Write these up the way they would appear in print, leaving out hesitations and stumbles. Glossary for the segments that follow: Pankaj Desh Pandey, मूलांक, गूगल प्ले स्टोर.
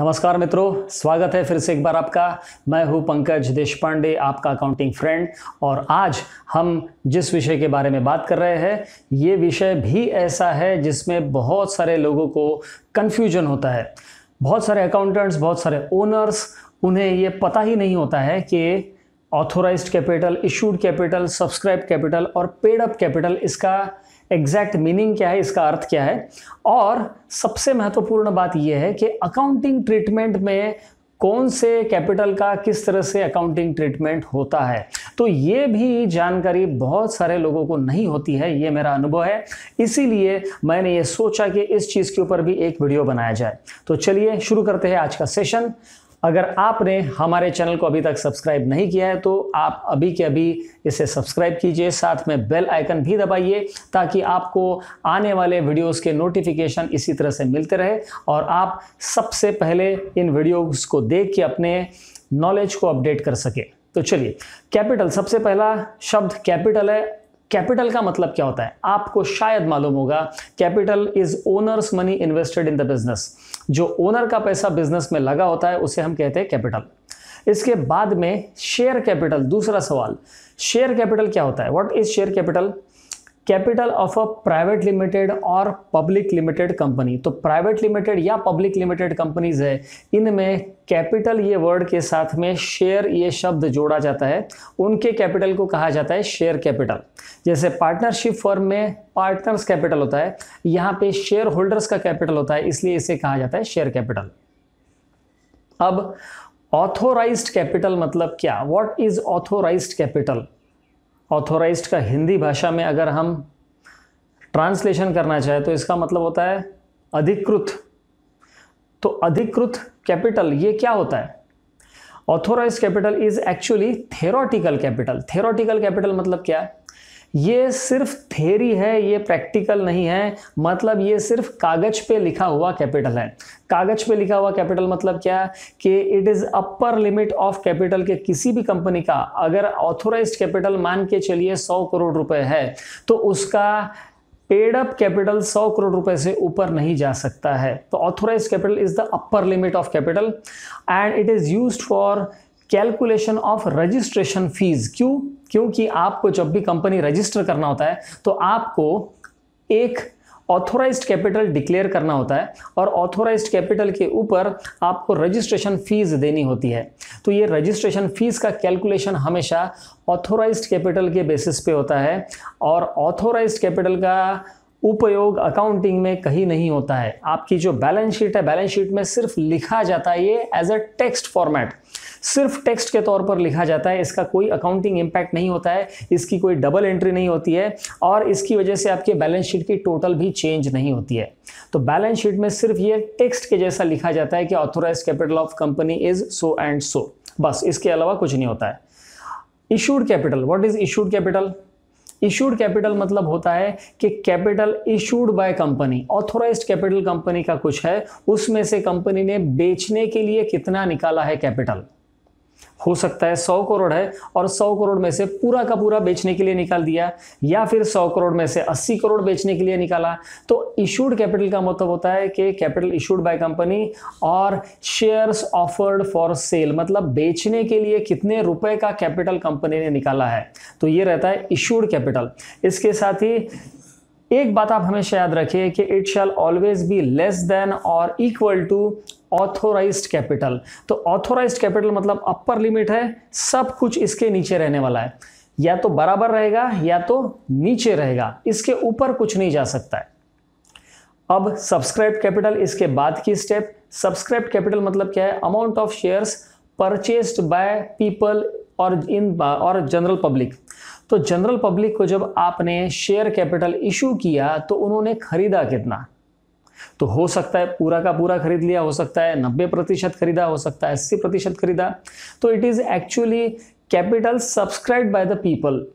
नमस्कार मित्रों, स्वागत है फिर से एक बार आपका। मैं हूं पंकज देश पांडे, आपका अकाउंटिंग फ्रेंड। और आज हम जिस विषय के बारे में बात कर रहे हैं, ये विषय भी ऐसा है जिसमें बहुत सारे लोगों को कन्फ्यूजन होता है। बहुत सारे अकाउंटेंट्स, बहुत सारे ओनर्स, उन्हें ये पता ही नहीं होता है कि authorised capital, issued capital, subscribe capital और पेड अप कैपिटल, इसका एग्जैक्ट मीनिंग क्या है, इसका अर्थ क्या है। और सबसे महत्वपूर्ण बात यह है कि अकाउंटिंग ट्रीटमेंट में कौन से कैपिटल का किस तरह से अकाउंटिंग ट्रीटमेंट होता है, तो ये भी जानकारी बहुत सारे लोगों को नहीं होती है। ये मेरा अनुभव है, इसीलिए मैंने ये सोचा कि इस चीज़ के ऊपर भी एक वीडियो बनाया जाए। तो चलिए शुरू करते हैं आज का सेशन। अगर आपने हमारे चैनल को अभी तक सब्सक्राइब नहीं किया है तो आप अभी के अभी इसे सब्सक्राइब कीजिए, साथ में बेल आइकन भी दबाइए ताकि आपको आने वाले वीडियोस के नोटिफिकेशन इसी तरह से मिलते रहे और आप सबसे पहले इन वीडियोस को देख के अपने नॉलेज को अपडेट कर सके। तो चलिए, कैपिटल, सबसे पहला शब्द कैपिटल है। कैपिटल का मतलब क्या होता है आपको शायद मालूम होगा। Capital is owners money invested in the business. जो ओनर का पैसा बिजनेस में लगा होता है उसे हम कहते हैं कैपिटल। इसके बाद में शेयर कैपिटल, दूसरा सवाल। शेयर कैपिटल क्या होता है, what is share capital? Capital of a private limited और पब्लिक लिमिटेड कंपनी। तो प्राइवेट लिमिटेड या पब्लिक लिमिटेड कंपनीज है, इनमें कैपिटल ये वर्ड के साथ में शेयर ये शब्द जोड़ा जाता है। उनके कैपिटल को कहा जाता है शेयर कैपिटल। जैसे पार्टनरशिप फर्म में पार्टनर्स कैपिटल होता है, यहाँ पे शेयर होल्डर्स का कैपिटल होता है, इसलिए इसे कहा जाता है शेयर कैपिटल। अब ऑथोराइज्ड कैपिटल मतलब क्या, what is authorised capital? Authorised का हिंदी भाषा में अगर हम ट्रांसलेशन करना चाहें तो इसका मतलब होता है अधिकृत। तो अधिकृत कैपिटल ये क्या होता है? Authorised capital is actually theoretical capital. Theoretical capital मतलब क्या? ये सिर्फ थ्योरी है, ये प्रैक्टिकल नहीं है। मतलब ये सिर्फ कागज पे लिखा हुआ कैपिटल है। कागज पे लिखा हुआ कैपिटल मतलब क्या कि it is upper limit of capital के किसी भी कंपनी का। अगर ऑथोराइज्ड कैपिटल मान के चलिए 100 करोड़ रुपए है तो उसका पेड अप कैपिटल 100 करोड़ रुपए से ऊपर नहीं जा सकता है। तो authorised capital is the upper limit of capital and it is used for calculation of registration fees. क्यों? क्योंकि आपको जब भी कंपनी रजिस्टर करना होता है तो आपको एक ऑथोराइज्ड कैपिटल डिक्लेयर करना होता है और ऑथोराइज्ड कैपिटल के ऊपर आपको रजिस्ट्रेशन फीस देनी होती है। तो ये रजिस्ट्रेशन फीस का कैलकुलेशन हमेशा ऑथोराइज्ड कैपिटल के बेसिस पे होता है और ऑथोराइज्ड कैपिटल का उपयोग अकाउंटिंग में कहीं नहीं होता है। आपकी जो बैलेंस शीट है, बैलेंस शीट में सिर्फ लिखा जाता है ये एज अ टेक्स्ट फॉर्मेट, सिर्फ टेक्स्ट के तौर पर लिखा जाता है। इसका कोई अकाउंटिंग इंपैक्ट नहीं होता है, इसकी कोई डबल एंट्री नहीं होती है और इसकी वजह से आपके बैलेंस शीट की टोटल भी चेंज नहीं होती है। तो बैलेंस शीट में सिर्फ ये टेक्स्ट के जैसा लिखा जाता है कि authorised capital of company is so and so, बस इसके अलावा कुछ नहीं होता है। Issued capital, what is issued capital? Issued capital मतलब होता है कि capital issued by company. Authorised capital company का कुछ है, उसमें से कंपनी ने बेचने के लिए कितना निकाला है कैपिटल। हो सकता है 100 करोड़ है और 100 करोड़ में से पूरा का पूरा बेचने के लिए निकाल दिया, या फिर 100 करोड़ में से 80 करोड़ बेचने के लिए निकाला। तो इशूड कैपिटल का मतलब होता है कि कैपिटल इशूड बाय कंपनी और शेयर्स ऑफर्ड फॉर सेल, मतलब बेचने के लिए कितने रुपए का कैपिटल कंपनी ने निकाला है। तो ये रहता है इशूड कैपिटल। इसके साथ ही एक बात आप हमेशा याद रखिए कि it shall always be less than और इक्वल टू ऑथोराइज्ड कैपिटल। तो ऑथोराइज्ड कैपिटल मतलब अपर लिमिट है, सब कुछ इसके नीचे रहने वाला है, या तो बराबर रहेगा या तो नीचे रहेगा, इसके ऊपर कुछ नहीं जा सकता है। अब सब्सक्राइब कैपिटल, इसके बाद की स्टेप। सब्सक्राइब कैपिटल मतलब क्या है? Amount of shares purchased by people और जनरल पब्लिक। तो जनरल पब्लिक को जब आपने शेयर कैपिटल इशू किया तो उन्होंने खरीदा कितना? तो हो सकता है पूरा का पूरा खरीद लिया, हो सकता है 90% खरीदा, हो सकता है 80% खरीदा। तो it is actually capital subscribed by the people.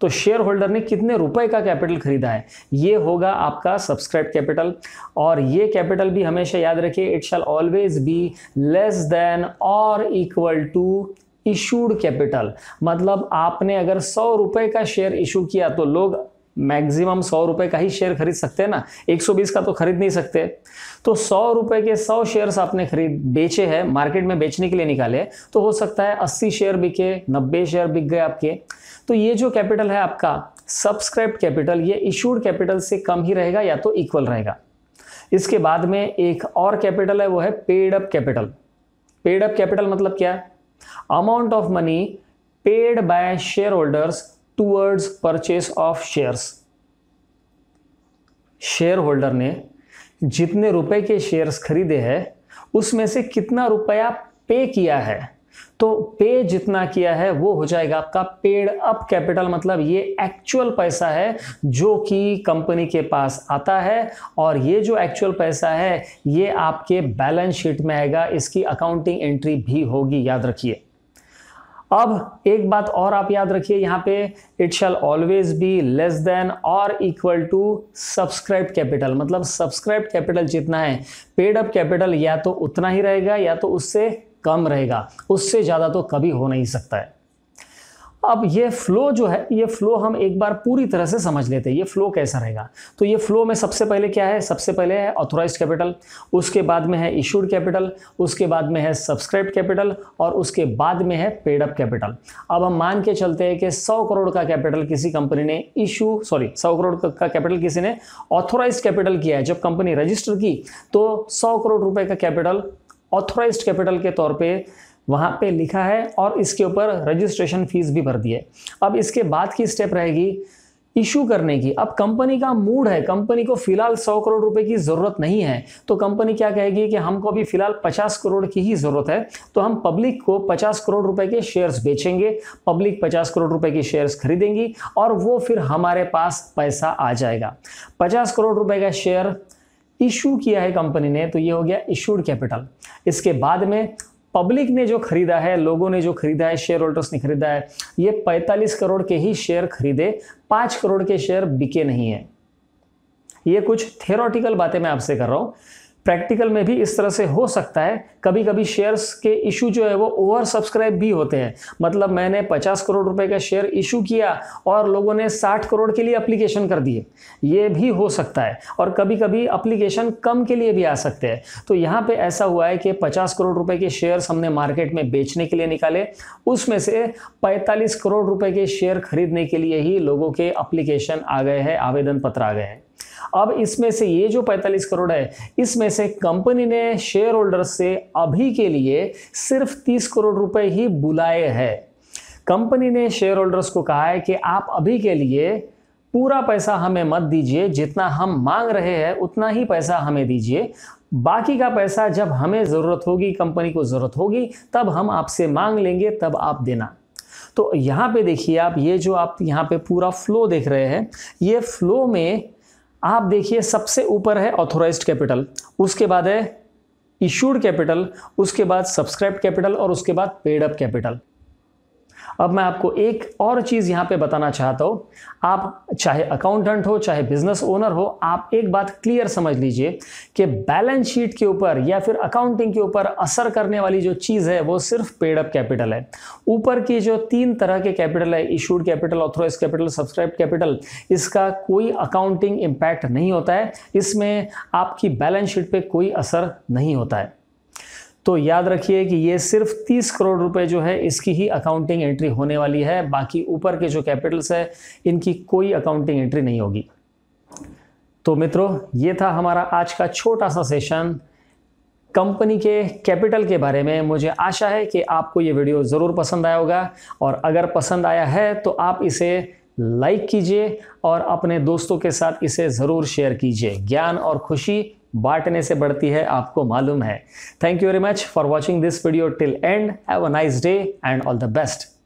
तो शेयर होल्डर ने कितने रुपए का कैपिटल खरीदा है, ये होगा आपका सब्सक्राइब कैपिटल। और ये कैपिटल भी हमेशा याद रखिए, it shall always be less than और इक्वल टू इशूड कैपिटल। मतलब आपने अगर 100 रुपए का शेयर इशू किया तो लोग मैक्सिमम 100 रुपए का ही शेयर खरीद सकते हैं ना, 120 का तो खरीद नहीं सकते। तो 100 रुपए के 100 शेयर्स आपने खरीद बेचे हैं, मार्केट में बेचने के लिए निकाले, तो हो सकता है 80 शेयर बिके, 90 शेयर बिक गए आपके। तो ये जो कैपिटल है आपका सब्सक्राइब कैपिटल, ये इशूड कैपिटल से कम ही रहेगा या तो इक्वल रहेगा। इसके बाद में एक और कैपिटल है, वो है paid up capital. Paid up capital मतलब क्या है? Amount of money paid by share holders towards purchase of shares. Share holder ने जितने रुपए के शेयर्स खरीदे हैं उसमें से कितना रुपया पे किया है, तो पे जितना किया है वो हो जाएगा आपका पेड अप कैपिटल। मतलब ये एक्चुअल पैसा है जो कि कंपनी के पास आता है, और ये जो एक्चुअल पैसा है ये आपके बैलेंस शीट में आएगा, इसकी अकाउंटिंग एंट्री भी होगी, याद रखिए। अब एक बात और आप याद रखिए यहाँ पे, it shall always be less than और इक्वल टू सब्सक्राइब कैपिटल। मतलब सब्सक्राइब कैपिटल जितना है पेड अप कैपिटल या तो उतना ही रहेगा या तो उससे कम रहेगा, उससे ज़्यादा तो कभी हो नहीं सकता है। अब ये फ्लो जो है, ये फ्लो हम एक बार पूरी तरह से समझ लेते हैं, ये फ्लो कैसा रहेगा। तो ये फ्लो में सबसे पहले क्या है, सबसे पहले है ऑथोराइज्ड कैपिटल, उसके बाद में है इशूड कैपिटल, उसके बाद में है सब्सक्राइब कैपिटल, और उसके बाद में है पेड अप कैपिटल। अब हम मान के चलते हैं कि 100 करोड़ का कैपिटल किसी कंपनी ने 100 करोड़ का कैपिटल किसी ने ऑथोराइज्ड कैपिटल किया है। जब कंपनी रजिस्टर की तो 100 करोड़ रुपए का कैपिटल ऑथोराइज्ड कैपिटल के तौर पे वहाँ पे लिखा है, और इसके ऊपर रजिस्ट्रेशन फीस भी भर दी है। अब इसके बाद की स्टेप रहेगी इशू करने की। अब कंपनी का मूड है, कंपनी को फिलहाल 100 करोड़ रुपए की ज़रूरत नहीं है, तो कंपनी क्या कहेगी कि हमको अभी फिलहाल 50 करोड़ की ही ज़रूरत है, तो हम पब्लिक को 50 करोड़ रुपए के शेयर्स बेचेंगे, पब्लिक 50 करोड़ रुपए की शेयर्स खरीदेंगी और वो फिर हमारे पास पैसा आ जाएगा। 50 करोड़ रुपए का शेयर इशू किया है कंपनी ने, तो ये हो गया इशूड कैपिटल। इसके बाद में पब्लिक ने जो खरीदा है, लोगों ने जो खरीदा है, शेयर होल्डर्स ने खरीदा है, ये 45 करोड़ के ही शेयर खरीदे, 5 करोड़ के शेयर बिके नहीं है। ये कुछ थ्योरेटिकल बातें मैं आपसे कर रहा हूँ, प्रैक्टिकल में भी इस तरह से हो सकता है। कभी कभी शेयर्स के इशू जो है वो ओवर सब्सक्राइब भी होते हैं। मतलब मैंने 50 करोड़ रुपए का शेयर इशू किया और लोगों ने 60 करोड़ के लिए एप्लीकेशन कर दिए, ये भी हो सकता है। और कभी कभी एप्लीकेशन कम के लिए भी आ सकते हैं। तो यहाँ पे ऐसा हुआ है कि 50 करोड़ रुपए के शेयर्स हमने मार्केट में बेचने के लिए निकाले, उसमें से 45 करोड़ रुपए के शेयर खरीदने के लिए ही लोगों के एप्लीकेशन आ गए हैं, आवेदन पत्र आ गए हैं। अब इसमें से ये जो 45 करोड़ है, इसमें से कंपनी ने शेयर होल्डर से अभी के लिए सिर्फ 30 करोड़ रुपए ही बुलाए हैं। कंपनी ने शेयर होल्डर्स को कहा है कि आप अभी के लिए पूरा पैसा हमें मत दीजिए, जितना हम मांग रहे हैं उतना ही पैसा हमें दीजिए, बाकी का पैसा जब हमें ज़रूरत होगी, कंपनी को ज़रूरत होगी, तब हम आपसे मांग लेंगे, तब आप देना। तो यहाँ पे देखिए आप, ये जो आप यहाँ पे पूरा फ्लो देख रहे हैं, ये फ्लो में आप देखिए सबसे ऊपर है ऑथोराइज्ड कैपिटल, उसके बाद है इशूड कैपिटल, उसके बाद सब्सक्राइब कैपिटल और उसके बाद पेड अप कैपिटल। अब मैं आपको एक और चीज़ यहाँ पे बताना चाहता हूँ, आप चाहे अकाउंटेंट हो चाहे बिजनेस ओनर हो, आप एक बात क्लियर समझ लीजिए कि बैलेंस शीट के ऊपर या फिर अकाउंटिंग के ऊपर असर करने वाली जो चीज़ है वो सिर्फ पेड अप कैपिटल है। ऊपर की जो 3 तरह के कैपिटल है, issued capital, authorise capital, subscribe capital, इसका कोई अकाउंटिंग इम्पैक्ट नहीं होता है, इसमें आपकी बैलेंस शीट पर कोई असर नहीं होता है। तो याद रखिए कि ये सिर्फ 30 करोड़ रुपए जो है इसकी ही अकाउंटिंग एंट्री होने वाली है, बाकी ऊपर के जो कैपिटल्स है इनकी कोई अकाउंटिंग एंट्री नहीं होगी। तो मित्रों, ये था हमारा आज का छोटा सा सेशन कंपनी के कैपिटल के बारे में। मुझे आशा है कि आपको ये वीडियो ज़रूर पसंद आया होगा, और अगर पसंद आया है तो आप इसे लाइक कीजिए और अपने दोस्तों के साथ इसे ज़रूर शेयर कीजिए। ज्ञान और खुशी बांटने से बढ़ती है, आपको मालूम है। Thank you very much for watching this video till end. Have a nice day and all the best.